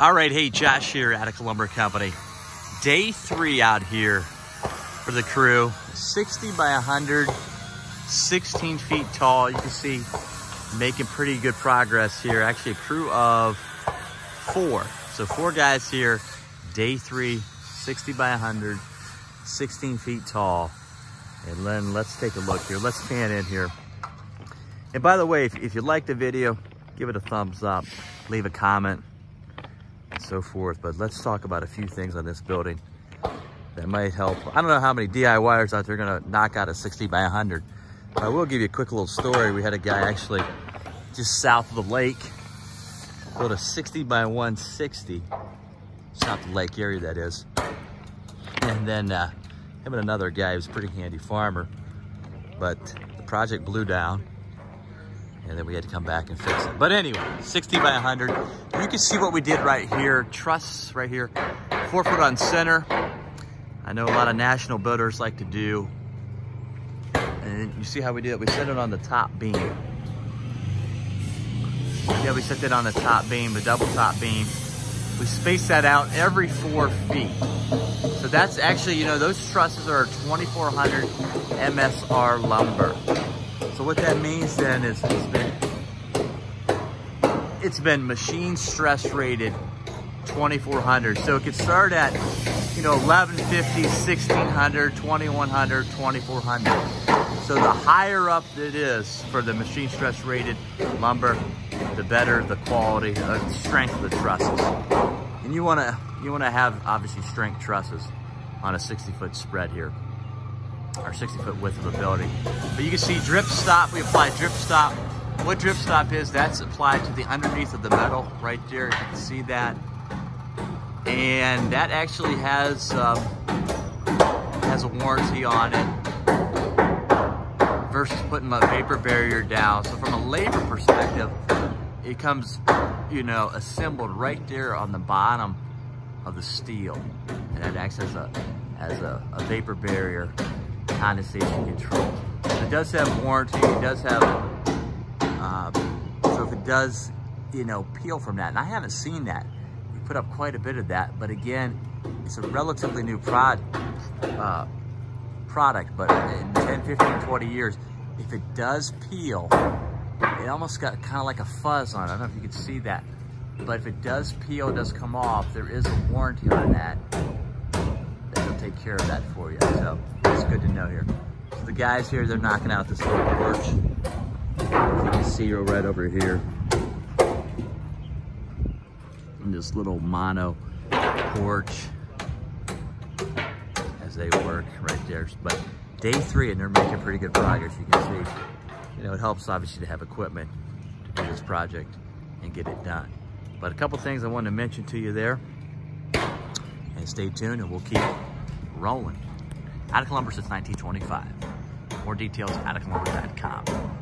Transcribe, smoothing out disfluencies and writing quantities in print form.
All right, hey, Josh here, Attica Lumber Company. Day three out here for the crew. 60 by 100, 16 feet tall. You can see making pretty good progress here. Actually, a crew of four. So four guys here, day three, 60 by 100, 16 feet tall. And then let's take a look here. Let's pan in here. And by the way, if you like the video, give it a thumbs up, leave a comment, so forth. But let's talk about a few things on this building that might help. I don't know how many DIYers out there are going to knock out a 60 by 100. But I will give you a quick little story. We had a guy actually just south of the lake built a 60 by 160, south of the lake area, that is. And then him and another guy was a pretty handy farmer, but the project blew down. And then we had to come back and fix it. But anyway, 60 by 100. You can see what we did right here. Truss right here, 4 foot on center. I know a lot of national builders like to do. And you see how we did it? We set it on the top beam. Yeah, we set that on the top beam, the double top beam. We space that out every 4 feet. So that's actually, you know, those trusses are 2400 MSR lumber. So what that means then is it's been machine stress rated 2400. So it could start at, you know, 1150, 1600, 2100, 2400. So the higher up it is for the machine stress rated lumber, the better the quality, the strength of the trusses. And you want to have obviously strength trusses on a 60-foot spread here, or 60-foot width of a building. But you can see drip stop, we apply drip stop. What drip stop is, that's applied to the underneath of the metal right there, you can see that. And that actually has a warranty on it versus putting a vapor barrier down. So from a labor perspective, it comes, you know, assembled right there on the bottom of the steel. And that acts as a vapor barrier, condensation control. It does have warranty, it does have, so if it does, you know, peel from that, and I haven't seen that. We put up quite a bit of that, but again, it's a relatively new product, but in 10, 15, 20 years, if it does peel, it almost got kind of like a fuzz on it. I don't know if you can see that, but if it does peel, it does come off, there is a warranty on that. Take care of that for you, so it's good to know here. So the guys here, they're knocking out this little porch. As you can see right over here, and this little mono porch as they work right there. But day three, and they're making pretty good progress. You can see, you know, it helps obviously to have equipment to do this project and get it done. But a couple things I wanted to mention to you there, and stay tuned, and we'll keep rolling. Attica Lumber since 1925. More details at atticalumber.com.